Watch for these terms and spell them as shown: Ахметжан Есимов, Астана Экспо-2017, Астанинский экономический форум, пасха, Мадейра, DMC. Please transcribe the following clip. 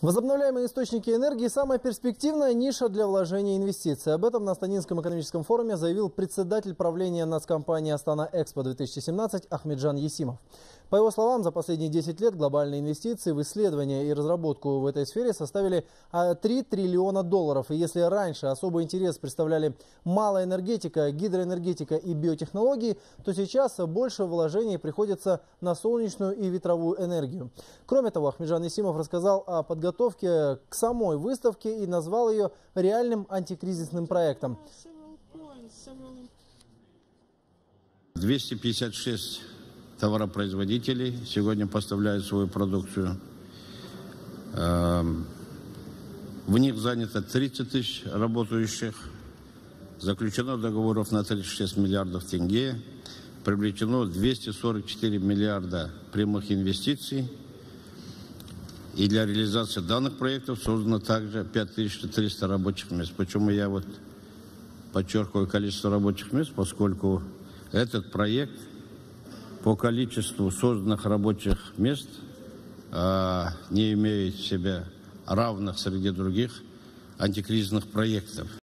Возобновляемые источники энергии – самая перспективная ниша для вложения инвестиций. Об этом на Астанинском экономическом форуме заявил председатель правления нацкомпании «Астана Экспо-2017» Ахметжан Есимов. По его словам, за последние 10 лет глобальные инвестиции в исследования и разработку в этой сфере составили 3 триллиона долларов. И если раньше особый интерес представляли малая энергетика, гидроэнергетика и биотехнологии, то сейчас больше вложений приходится на солнечную и ветровую энергию. Кроме того, Ахметжан Есимов рассказал о подготовке к самой выставке и назвал ее реальным антикризисным проектом. 256 товаропроизводителей сегодня поставляют свою продукцию. В них занято 30 тысяч работающих. Заключено договоров на 36 миллиардов тенге. Привлечено 244 миллиарда прямых инвестиций. И для реализации данных проектов создано также 5300 рабочих мест. Почему я подчеркиваю количество рабочих мест? Поскольку этот проект по количеству созданных рабочих мест не имеет в себе равных среди других антикризисных проектов.